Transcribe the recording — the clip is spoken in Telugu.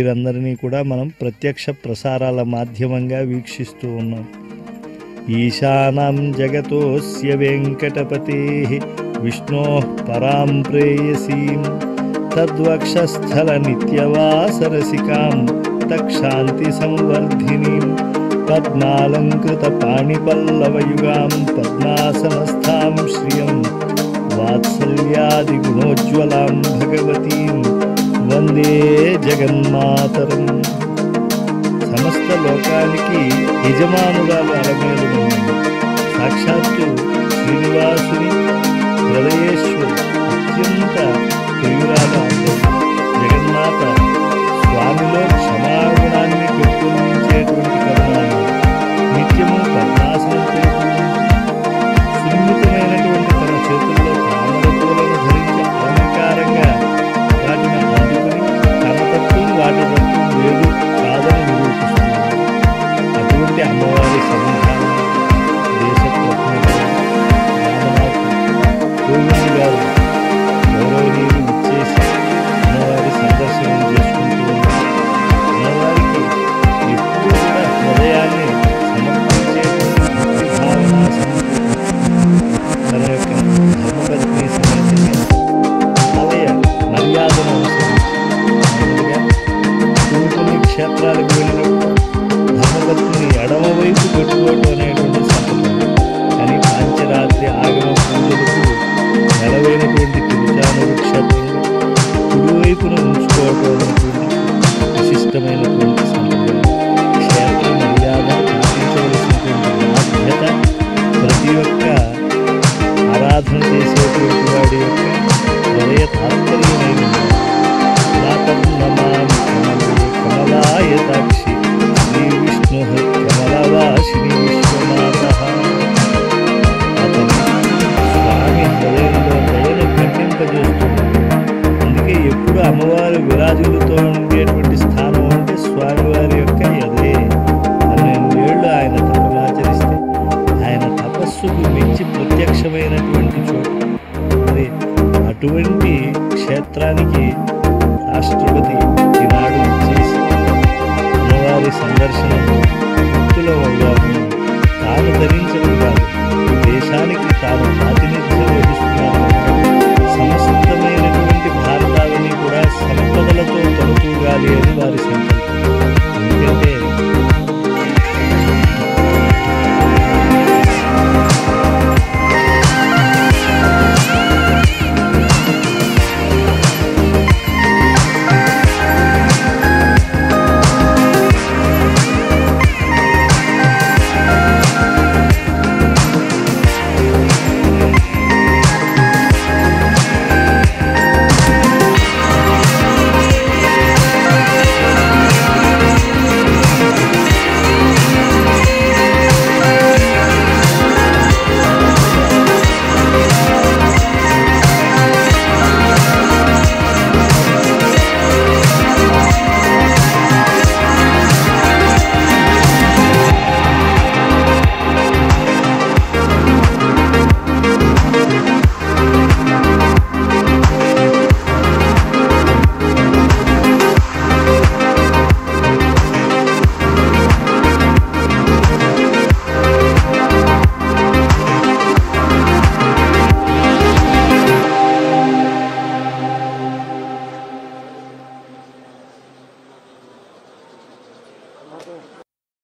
వీరందరినీ కూడా మనం ప్రత్యక్ష ప్రసారాల మాధ్యమంగా వీక్షిస్తూ ఉన్నాం. ఈశానాం జగతోస్య వెంకటపతేః విష్ణోః పరాం ప్రేయసీం తద్వక్షస్థల నిత్యవాసరసికాం తక్షాంతి సంవర్ధినీం పద్మాలంకృత పాణిపల్లవయుగాం పద్మాసనస్థాం శ్రియం వాత్సల్యాది గుణోజ్వలాం భగవతీం वंदे जगन्मातरम समस्त लोका की यजमानुरा अरगेलु साक्षात्तु श्रीनिवासुनि हृदयेश्वरी अत्यंत प्रियुराल जगन्मात स्वामिलो क्षमागुणान्नि पेट्टुकोनिंचेटुवंटि करुण नित्यमु पद्मासनंपै सुन्नितमैनटुवंटि तन चेतुल्लो तामरपूलनु धरिंचि अलंकारंगा వాటి తత్వం లేదు కాదని నిరూపిస్తుంది. అటువంటి అమ్మవారి సంవిధానం దేశప్రజ్ఞ కోవింద్ గారు గౌరవనీయులు ఇచ్చేసి అమ్మవారి సందర్శనం చేసుకుంటూ ఉన్నారు. అమ్మవారికి ఎప్పుడూ కూడా హృదయాన్ని సమర్పించే తన యొక్క ధర్మపత్ని సంబంధించిన ఆలయ మర్యాదను క్షేత్రాలకు వెళ్ళినప్పుడు ధర్మపత్ని ఎడమ వైపు పెట్టుకోవడం అనేటువంటి సంప్రదాయం. కానీ పాంచరాత్రి ఆగమ పూజలకు నెలవైనటువంటి తిరుచానూరు క్షేత్రంలో కుడివైపున ఉంచుకోవడం అనేటువంటి విశిష్టమైనటువంటి సంప్రదాయం. క్షేత్ర మర్యాద పాటించవలసినటువంటి బాధ్యత ప్రతి ఒక్క ఆరాధన చేసేటువంటి వాడి యొక్క హృదయ తాత్పర్యమైనది. కమలాయతాక్షి శ్రీ విష్ణు కమలవాసిని విశ్వనాథ అతను స్వామి హృదయంలో దయను కట్టింపజేస్తున్నాడు. అందుకే ఎప్పుడు అమ్మవారు విరాజులతో ఉండేటువంటి స్థానం అంటే స్వామివారి యొక్క అదే 12 ఏళ్ళు ఆయన తపనాచరిస్తే ఆయన తపస్సుకు మించి ప్రత్యక్షమైనటువంటి చోటు మరి అటువంటి క్షేత్రానికి రాష్ట్రపతి ఈనాడు చేసి అమ్మవారి సందర్శన భక్తుల వైపు తాను ధరించడం కాదు, దేశానికి తాను ప్రాతినిధ్యం వహిస్తున్నాను. సమస్తమైనటువంటి భారతాలని కూడా సంపదలతో తొలతూగాలి అని వారి సంకల్పం. ఎందుకంటే